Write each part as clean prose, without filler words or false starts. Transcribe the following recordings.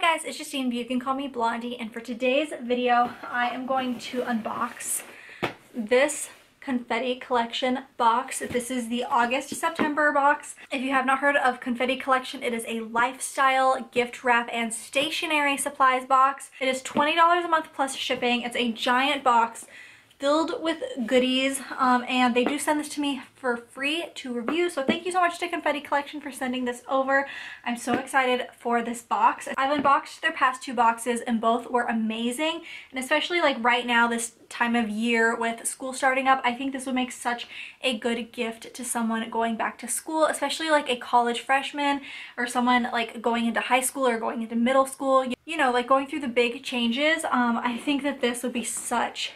Hi guys, it's Justine, but you can call me Blondie, and for today's video I am going to unbox this Confetti Collection box. This is the August-September box. If you have not heard of Confetti Collection, it is a lifestyle, gift wrap, and stationery supplies box. It is $20 a month plus shipping. It's a giant box filled with goodies, and they do send this to me for free to review, so thank you so much to Confetti Collection for sending this over. I'm so excited for this box. I've unboxed their past two boxes and both were amazing, and especially like right now, this time of year with school starting up, I think this would make such a good gift to someone going back to school, especially like a college freshman or someone like going into high school or going into middle school, you know, like going through the big changes. I think that this would be such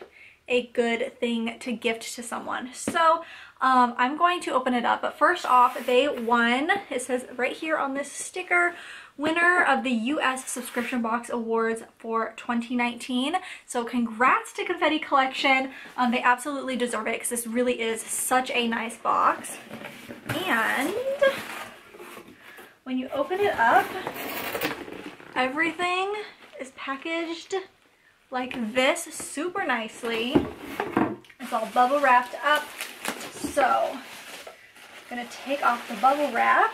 a good thing to gift to someone. So I'm going to open it up, but first off, they won, it says right here on this sticker, winner of the U.S. Subscription Box Awards for 2019. So congrats to Confetti Collection. They absolutely deserve it because this really is such a nice box. And when you open it up, everything is packaged like this, super nicely. It's all bubble wrapped up. So I'm gonna take off the bubble wrap.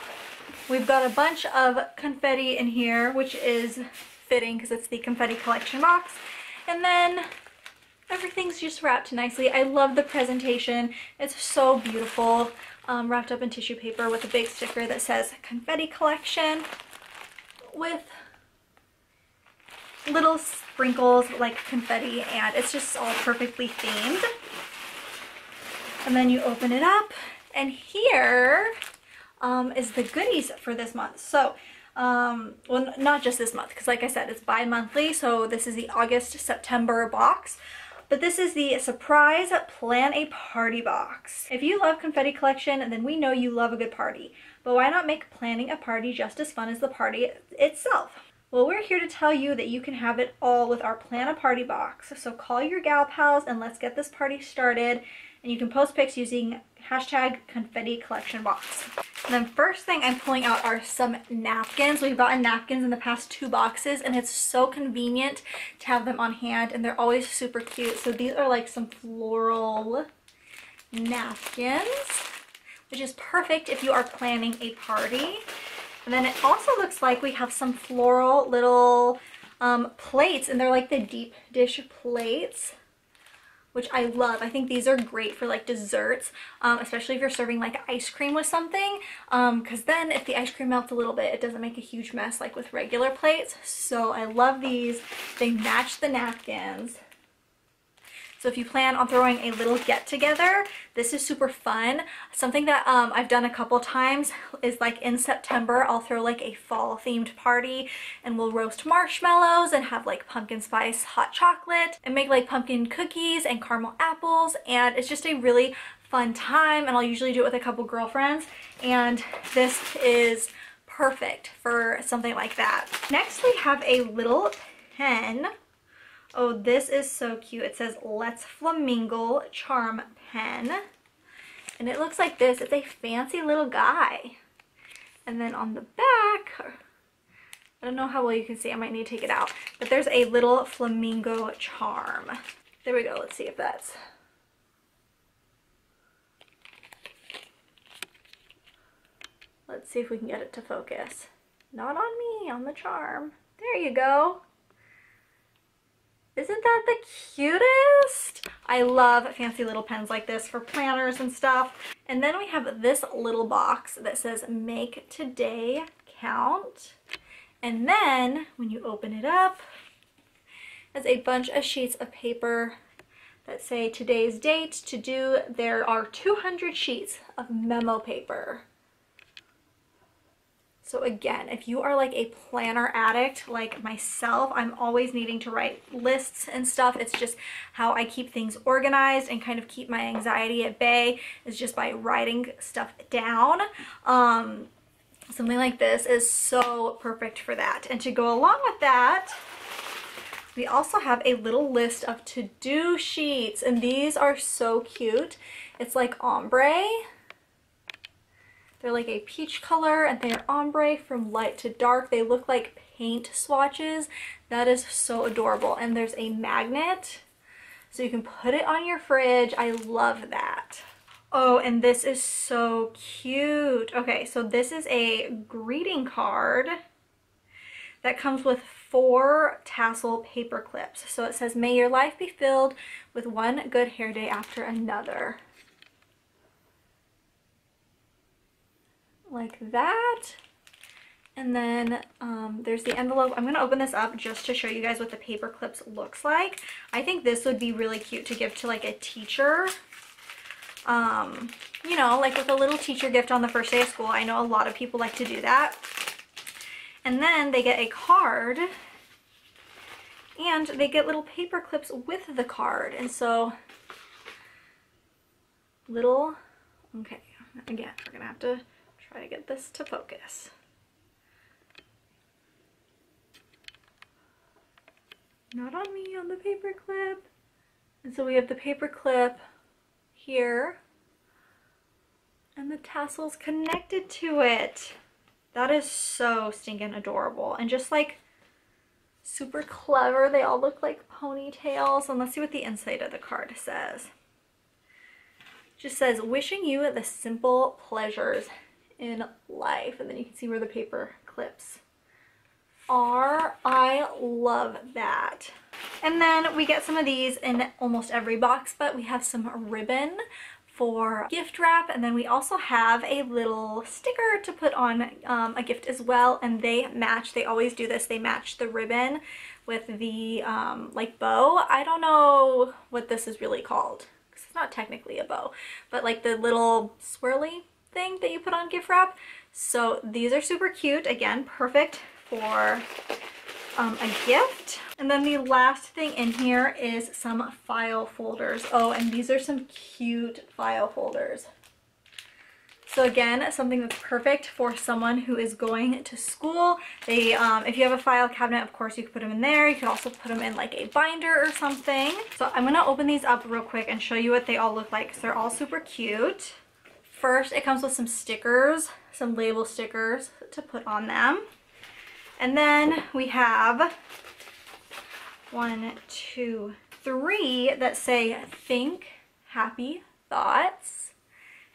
We've got a bunch of confetti in here, which is fitting because it's the Confetti Collection box. And then everything's just wrapped nicely. I love the presentation. It's so beautiful. Wrapped up in tissue paper with a big sticker that says Confetti Collection with little sprinkles like confetti, and it's just all perfectly themed. And then you open it up, and here is the goodies for this month. So well, not just this month, because like I said, it's bi-monthly, so this is the August-September box, but this is the Surprise Plan a Party box. If you love Confetti Collection, then we know you love a good party, but why not make planning a party just as fun as the party itself? Well, we're here to tell you that you can have it all with our Plan a Party box. So call your gal pals and let's get this party started. And you can post pics using hashtag Confetti Collection box. And then first thing I'm pulling out are some napkins. We've gotten napkins in the past two boxes, and it's so convenient to have them on hand, and they're always super cute. So these are like some floral napkins, which is perfect if you are planning a party. And then it also looks like we have some floral little plates, and they're like the deep dish plates, which I love. I think these are great for like desserts, especially if you're serving like ice cream with something, because then if the ice cream melts a little bit, it doesn't make a huge mess like with regular plates. So I love these. They match the napkins. So if you plan on throwing a little get-together, this is super fun. Something that I've done a couple times is like in September, I'll throw like a fall-themed party, and we'll roast marshmallows and have like pumpkin spice hot chocolate and make like pumpkin cookies and caramel apples, and it's just a really fun time, and I'll usually do it with a couple girlfriends, and this is perfect for something like that. Next we have a little pen. Oh, this is so cute. It says Let's Flamingle Charm Pen, and it looks like this. It's a fancy little guy, and then on the back, I don't know how well you can see, I might need to take it out, but there's a little flamingo charm. There we go. Let's see if that's, let's see if we can get it to focus. Not on me, on the charm. There you go. Isn't that the cutest? I love fancy little pens like this for planners and stuff. And then we have this little box that says Make Today Count. And then when you open it up, there's a bunch of sheets of paper that say today's date, to do. There are 200 sheets of memo paper. So again, if you are like a planner addict like myself, I'm always needing to write lists and stuff. It's just how I keep things organized and kind of keep my anxiety at bay, is just by writing stuff down. Something like this is so perfect for that. And to go along with that, we also have a little list of to-do sheets, and these are so cute. It's like ombre. They're like a peach color, and they are ombre from light to dark. They look like paint swatches. That is so adorable. And there's a magnet, so you can put it on your fridge. I love that. Oh, and this is so cute. Okay, so this is a greeting card that comes with 4 tassel paper clips. So it says, "May your life be filled with one good hair day after another." Like that. And then there's the envelope. I'm gonna open this up just to show you guys what the paper clips looks like. I think this would be really cute to give to like a teacher. You know, like with a little teacher gift on the first day of school. I know a lot of people like to do that. And then they get a card and they get little paper clips with the card. And so little, okay, again, we're gonna have to try to get this to focus. Not on me, on the paper clip. And so we have the paper clip here and the tassels connected to it. That is so stinking adorable and just like super clever. They all look like ponytails. And let's see what the inside of the card says. It just says, "Wishing you the simple pleasures in life." And then you can see where the paper clips are. I love that. And then we get some of these in almost every box, but we have some ribbon for gift wrap, and then we also have a little sticker to put on a gift as well. And they match, they always do this, they match the ribbon with the like bow. I don't know what this is really called because it's not technically a bow, but like the little swirly thing that you put on gift wrap. So these are super cute, again, perfect for a gift. And then the last thing in here is some file folders. Oh, and these are some cute file folders. So again, something that's perfect for someone who is going to school. They, if you have a file cabinet, of course, you can put them in there. You can also put them in like a binder or something. So I'm gonna open these up real quick and show you what they all look like because they're all super cute. First, it comes with some stickers, some label stickers to put on them. And then we have 1, 2, 3 that say "Think Happy Thoughts."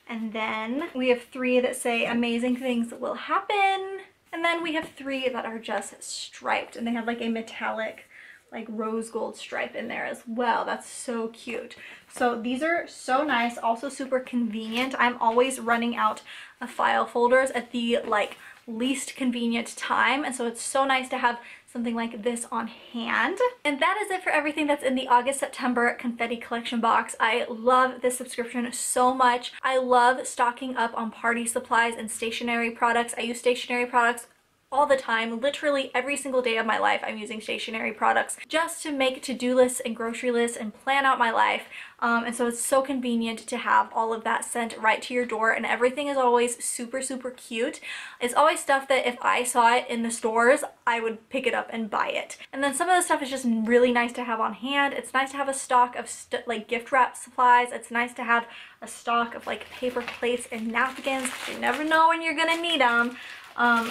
And then we have 3 that say "Amazing Things Will Happen." And then we have 3 that are just striped, and they have like a metallic like rose gold stripe in there as well. That's so cute. So these are so nice, also super convenient. I'm always running out of file folders at the like least convenient time, and so it's so nice to have something like this on hand. And that is it for everything that's in the August-September Confetti Collection box. I love this subscription so much. I love stocking up on party supplies and stationery products. I use stationery products all the time. Literally every single day of my life I'm using stationery products just to make to-do lists and grocery lists and plan out my life, and so it's so convenient to have all of that sent right to your door. And everything is always super cute. It's always stuff that if I saw it in the stores I would pick it up and buy it. And then some of the stuff is just really nice to have on hand. It's nice to have a stock of like gift wrap supplies. It's nice to have a stock of like paper plates and napkins. You never know when you're gonna need them.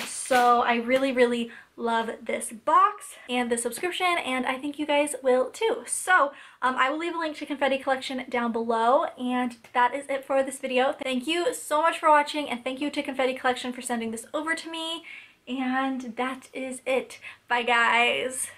So I really love this box and the subscription, and I think you guys will too. So I will leave a link to Confetti Collection down below, and that is it for this video. Thank you so much for watching, and thank you to Confetti Collection for sending this over to me. And that is it. Bye guys.